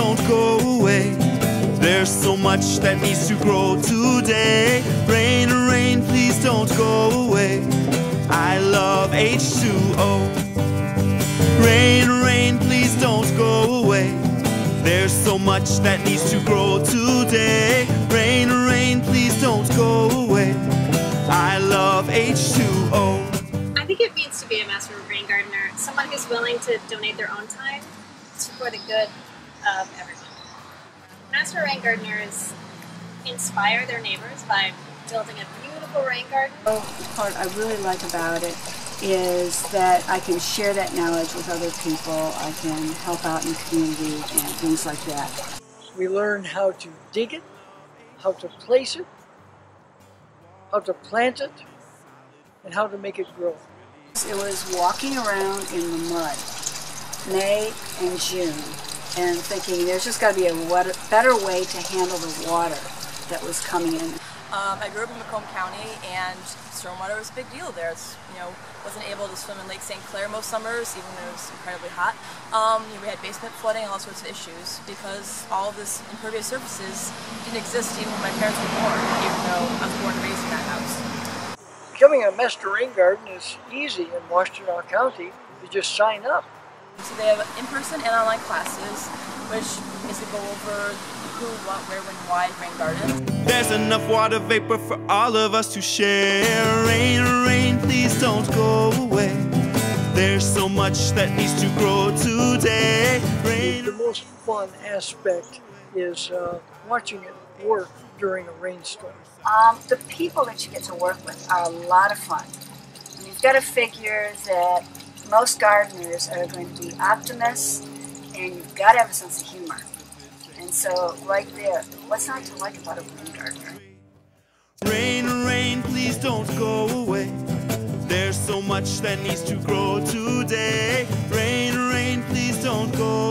don't go away. There's so much that needs to grow today. Rain, rain, please don't go away. I love H2O. Rain, rain, please don't go away. There's so much that needs to grow today. Rain, rain, please don't go away. I love H2O. I think it means to be a master rain gardener, someone who's willing to donate their own time for the good of everyone. Master rain gardeners inspire their neighbors by building a beautiful rain garden. The part I really like about it is that I can share that knowledge with other people. I can help out in the community and things like that. We learn how to dig it, how to place it, how to plant it, and how to make it grow. It was walking around in the mud, May and June, and thinking there's just got to be a better way to handle the water that was coming in. I grew up in Macomb County, and stormwater was a big deal there. It's, you know, wasn't able to swim in Lake St. Clair most summers, even though it was incredibly hot. We had basement flooding and all sorts of issues because all of this impervious surfaces didn't exist even when my parents were born, even though I was born and raised in that house. Becoming a master rain garden is easy in Washtenaw County. You just sign up. So they have in-person and online classes, which basically go over who, what, where, when, why, rain garden. There's enough water vapor for all of us to share. Rain, rain, please don't go away. There's so much that needs to grow today. Rain. The most fun aspect is watching it work during a rainstorm. The people that you get to work with are a lot of fun. And you've got to figure that most gardeners are going to be optimists, and you've got to have a sense of humor. And so, right there, what's not to like about a rain gardener? Rain, rain, please don't go away. There's so much that needs to grow today. Rain, rain, please don't go away.